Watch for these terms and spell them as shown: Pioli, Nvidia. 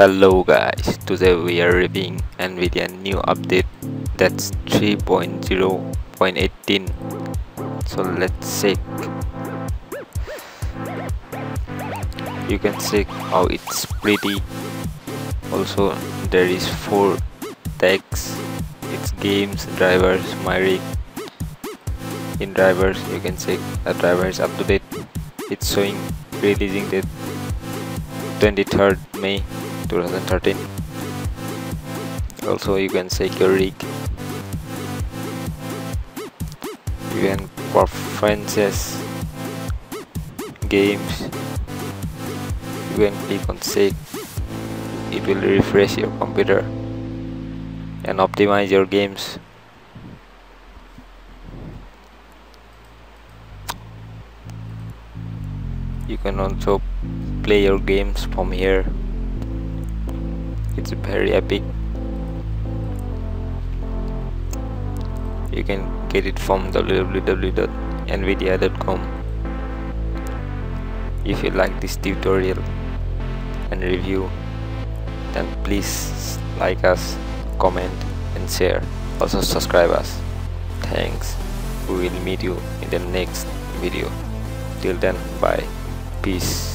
Hello guys, today we are reviewing Nvidia new update, that's 3.0.18. So let's check. You can check how it's pretty. Also there is 4 tags, it's games, drivers, my rig. In drivers you can check the driver is up to date. It's showing releasing date 23rd May 2013. Also you can check your rig, you can preferences, games, you can click on save, it will refresh your computer and optimize your games. You can also play your games from here. It's very epic. You can get it from www.nvidia.com. If you like this tutorial and review, then please like us, comment and share. Also subscribe us. Thanks. We will meet you in the next video. Till then, bye. Peace.